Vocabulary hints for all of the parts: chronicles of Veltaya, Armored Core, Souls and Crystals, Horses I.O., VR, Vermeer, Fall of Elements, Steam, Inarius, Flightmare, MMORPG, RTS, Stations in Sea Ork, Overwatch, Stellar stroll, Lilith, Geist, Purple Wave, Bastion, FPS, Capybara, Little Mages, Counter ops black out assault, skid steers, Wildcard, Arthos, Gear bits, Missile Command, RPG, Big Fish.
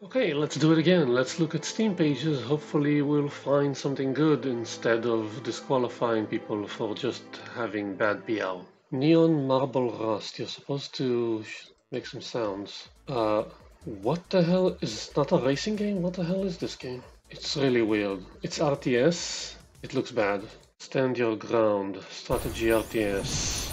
Okay, let's do it again. Let's look at Steam pages. Hopefully we'll find something good instead of disqualifying people for just having bad BL. Neon Marble Rust, you're supposed to make some sounds. What the hell? Is this not a racing game? What the hell is this game? It's really weird. It's RTS. It looks bad. Stand your ground. Strategy RTS.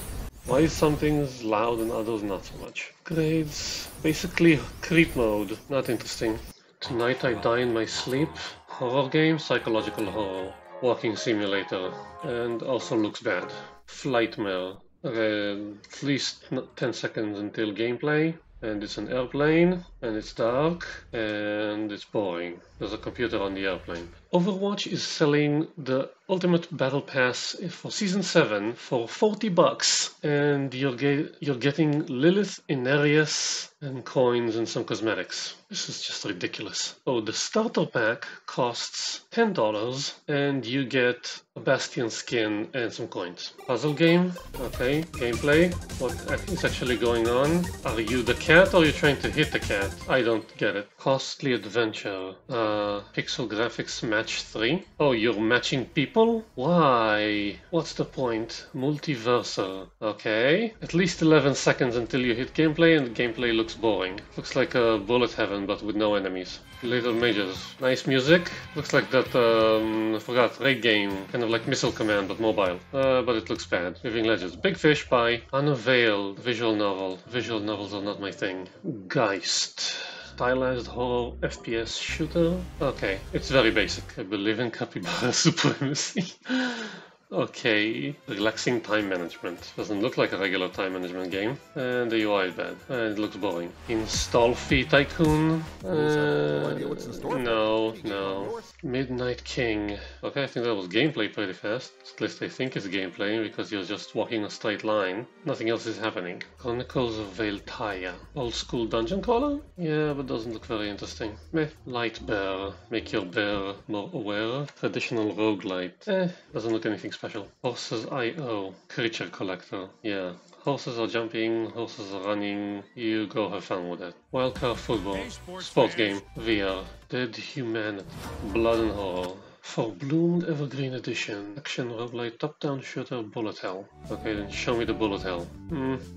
Why is some things loud and others not so much? Grades. Basically creep mode. Not interesting. Tonight I Die in My Sleep. Horror game. Psychological horror. Walking simulator. And also looks bad. Flightmare. At least 10 seconds until gameplay. And it's an airplane, and it's dark, and it's boring. There's a computer on the airplane. Overwatch is selling the Ultimate Battle Pass for Season 7 for $40, and you're getting Lilith, Inarius, and coins and some cosmetics. This is just ridiculous. Oh, the starter pack costs $10, and you get a Bastion skin and some coins. Puzzle game? Okay, gameplay. What is actually going on? Are you the cat or are you trying to hit the cat? I don't get it. Costly adventure. Pixel graphics match 3. Oh, you're matching people? Why? What's the point? Multiversal. Okay. At least 11 seconds until you hit gameplay, and gameplay looks boring. Looks like a bullet heaven, but with no enemies. Little Mages. Nice music. Looks like that, I forgot, raid game. Kind of like Missile Command, but mobile. But it looks bad. Living Legends. Big Fish by Unveiled. Visual novel. Visual novels are not my thing. Geist. Stylized horror FPS shooter? Okay, it's very basic. I believe in Capybara supremacy. Okay, relaxing time management. Doesn't look like a regular time management game. And the UI is bad. It looks boring. Install Fee Tycoon? No. Midnight King. Okay, I think that was gameplay pretty fast. At least I think it's gameplay, because you're just walking a straight line. Nothing else is happening. Chronicles of Veltaya. Old school dungeon crawler? Yeah, but doesn't look very interesting. Meh. Light Bear. Make your bear more aware. Traditional roguelite. Doesn't look anything special. Horses I.O. Creature collector. Yeah. Horses are jumping, horses are running. You go have fun with that. Wildcard football. Sports game. VR. Dead Humanity. Blood and horror. For Bloomed Evergreen Edition. Action roguelite top-down shooter bullet hell. Okay, then show me the bullet hell.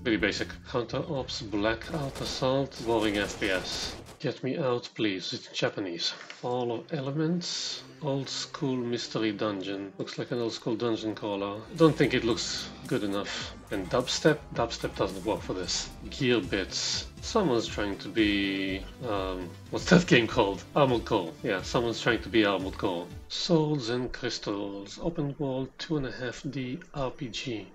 Pretty basic. Counter ops black out assault. Boring FPS. Get me out, please. It's Japanese. Fall of Elements. Old school mystery dungeon. Looks like an old school dungeon crawler. I don't think it looks good enough. And dubstep? Dubstep doesn't work for this. Gear bits. Someone's trying to be... what's that game called? Armored Core. Yeah, someone's trying to be Armored Core. Souls and Crystals. Open world 2.5D RPG.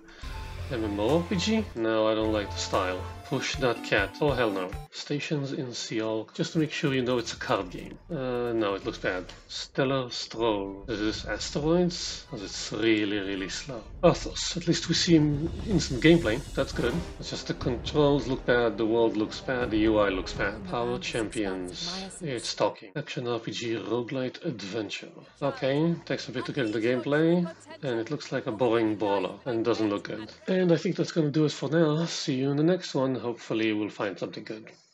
MMORPG? No, I don't like the style. Push that cat. Oh, hell no. Stations in Sea Ork. Just to make sure you know it's a card game. No, it looks bad. Stellar stroll. Is this asteroids? Because it's really, really slow. Arthos. At least we see instant gameplay. That's good. It's just the controls look bad, the world looks bad, the UI looks bad. Power Champions. It's talking. Action RPG roguelite adventure. Okay, takes a bit to get into gameplay. And it looks like a boring brawler. And doesn't look good. And I think that's going to do it for now. See you in the next one. Hopefully we'll find something good.